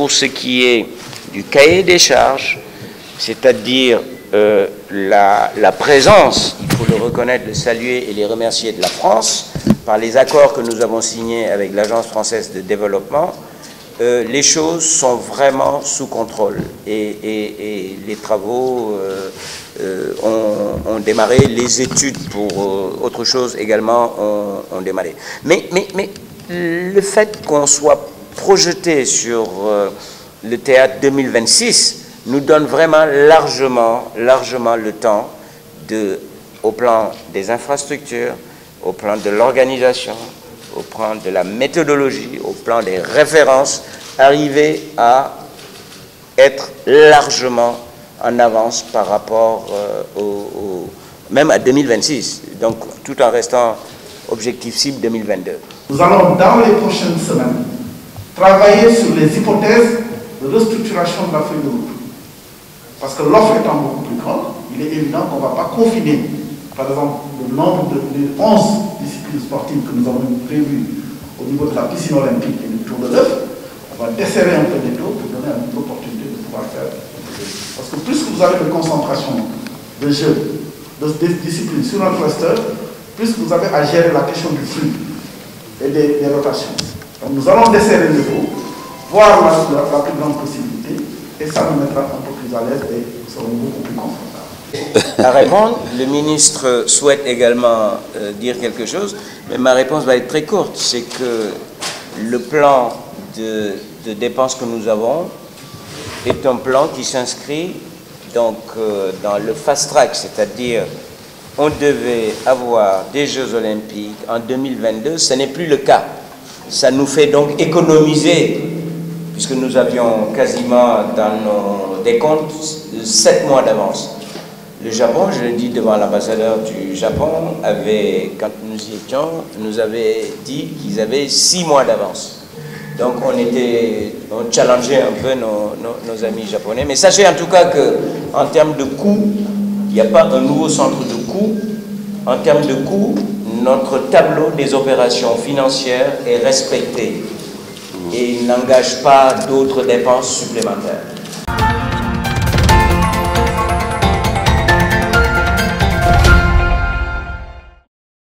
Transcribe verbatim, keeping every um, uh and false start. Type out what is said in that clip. pour ce qui est du cahier des charges, c'est-à-dire euh, la, la présence, il faut le reconnaître, le saluer et les remercier de la France, par les accords que nous avons signés avec l'Agence française de développement, euh, les choses sont vraiment sous contrôle et, et, et les travaux euh, euh, ont, ont démarré, les études pour euh, autre chose également ont, ont démarré. Mais, mais, mais le fait qu'on soit projeté sur euh, le théâtre deux mille vingt-six nous donne vraiment largement, largement le temps de, au plan des infrastructures, au plan de l'organisation, au plan de la méthodologie, au plan des références, arriver à être largement en avance par rapport euh, au, au, même à deux mille vingt-six, donc tout en restant objectif cible deux mille vingt-deux. Nous allons dans les prochaines semaines travailler sur les hypothèses de restructuration de la feuille de route. Parce que l'offre étant beaucoup plus grande, il est évident qu'on ne va pas confiner, par exemple, le nombre de les onze disciplines sportives que nous avons prévues au niveau de la piscine olympique et du tour de l'œuf. On va desserrer un peu les dos pour donner une opportunité de pouvoir faire. Parce que plus que vous avez de concentration de jeux, de, de, de disciplines sur notre cluster, plus que vous avez à gérer la question du flux et des, des rotations. Donc nous allons desserrer le dos, voir la, la, la plus grande possibilité, et ça nous mettra un peu plus à l'aise et nous serons beaucoup plus confortables. À répondre, le ministre souhaite également euh, dire quelque chose, mais ma réponse va être très courte. C'est que le plan de, de dépenses que nous avons est un plan qui s'inscrit donc euh, dans le fast track, c'est-à-dire on devait avoir des Jeux Olympiques en deux mille vingt-deux, ce n'est plus le cas. Ça nous fait donc économiser, puisque nous avions quasiment dans nos décomptes sept mois d'avance. Le Japon, je l'ai dit devant l'ambassadeur du Japon, avait, quand nous y étions, nous avait dit qu'ils avaient six mois d'avance. Donc on était, on challengeait un peu nos, nos, nos amis japonais. Mais sachez en tout cas qu'en termes de coûts, il n'y a pas un nouveau centre de coûts. En termes de coûts, notre tableau des opérations financières est respecté et il n'engage pas d'autres dépenses supplémentaires.